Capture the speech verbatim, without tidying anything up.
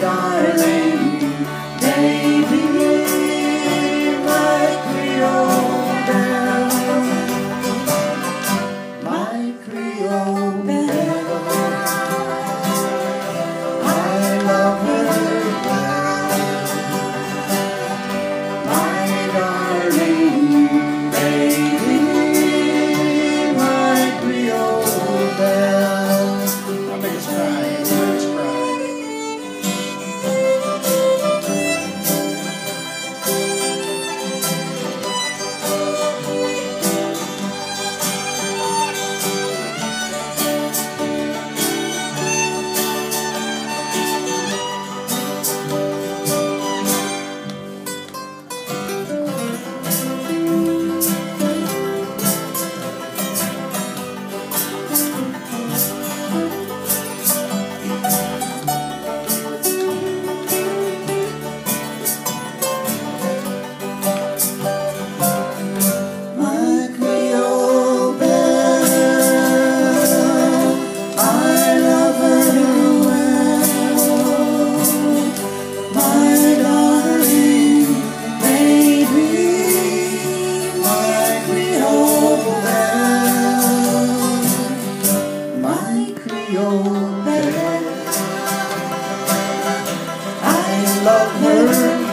darling, they behave like Creole belle, my Creole belle. I love her well, my darling, they behave like Creole belle. I'll make us cry. Creole belle, I love her.